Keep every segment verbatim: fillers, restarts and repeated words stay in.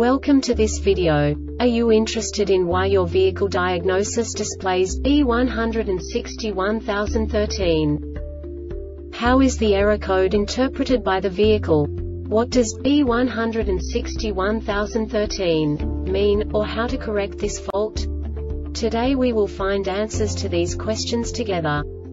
Welcome to this video. Are you interested in why your vehicle diagnosis displays B one six one zero one three? How is the error code interpreted by the vehicle? What does B one six one zero one three mean, or how to correct this fault? Today we will find answers to these questions together.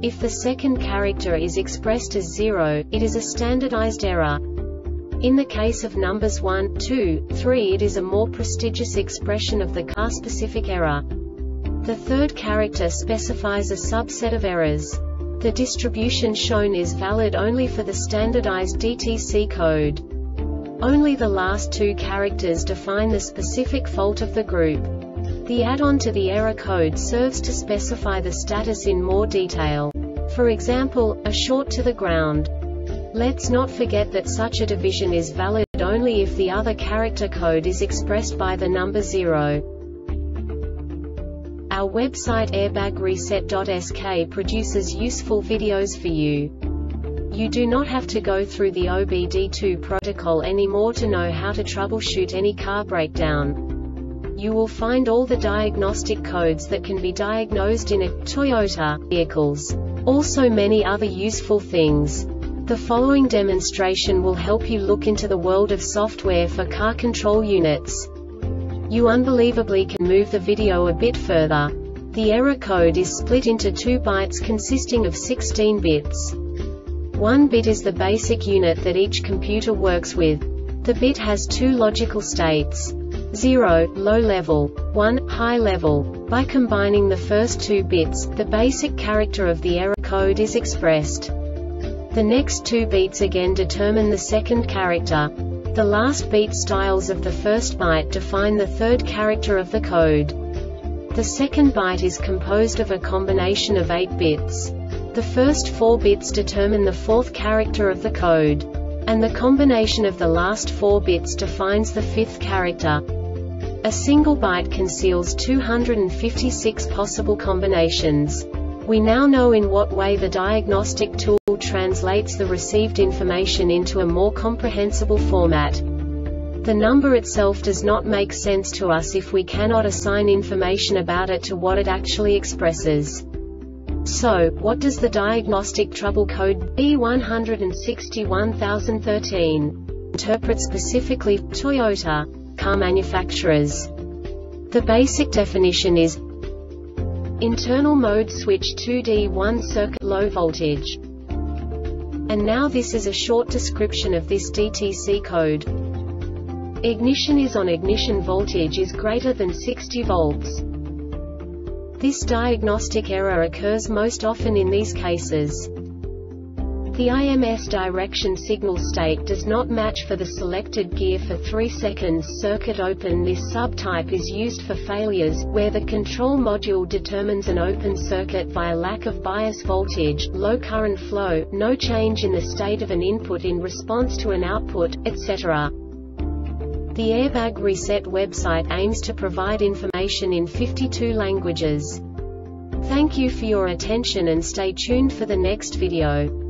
If the second character is expressed as zero, it is a standardized error. In the case of numbers one, two, three, it is a more prestigious expression of the car-specific error. The third character specifies a subset of errors. The distribution shown is valid only for the standardized D T C code. Only the last two characters define the specific fault of the group. The add-on to the error code serves to specify the status in more detail. For example, a short to the ground. Let's not forget that such a division is valid only if the other character code is expressed by the number zero. Our website airbag reset dot S K produces useful videos for you. You do not have to go through the O B D two protocol anymore to know how to troubleshoot any car breakdown. You will find all the diagnostic codes that can be diagnosed in a Toyota vehicles. Also many other useful things. The following demonstration will help you look into the world of software for car control units. You unbelievably can move the video a bit further. The error code is split into two bytes consisting of sixteen bits. One bit is the basic unit that each computer works with. The bit has two logical states: zero, low level, one, high level. By combining the first two bits, the basic character of the error code is expressed. The next two bits again determine the second character. The last bit styles of the first byte define the third character of the code. The second byte is composed of a combination of eight bits. The first four bits determine the fourth character of the code, and the combination of the last four bits defines the fifth character. A single byte conceals two hundred fifty-six possible combinations. We now know in what way the diagnostic tool translates the received information into a more comprehensible format. The number itself does not make sense to us if we cannot assign information about it to what it actually expresses. So, what does the diagnostic trouble code B one six one zero one three interpret specifically for Toyota car manufacturers? The basic definition is internal mode switch two D one circuit low voltage. And now this is a short description of this D T C code. Ignition is on, ignition voltage is greater than sixty volts. This diagnostic error occurs most often in these cases. The I M S direction signal state does not match for the selected gear for three seconds. Circuit open. This subtype is used for failures where the control module determines an open circuit via lack of bias voltage, low current flow, no change in the state of an input in response to an output, et cetera. The Airbag Reset website aims to provide information in fifty-two languages. Thank you for your attention and stay tuned for the next video.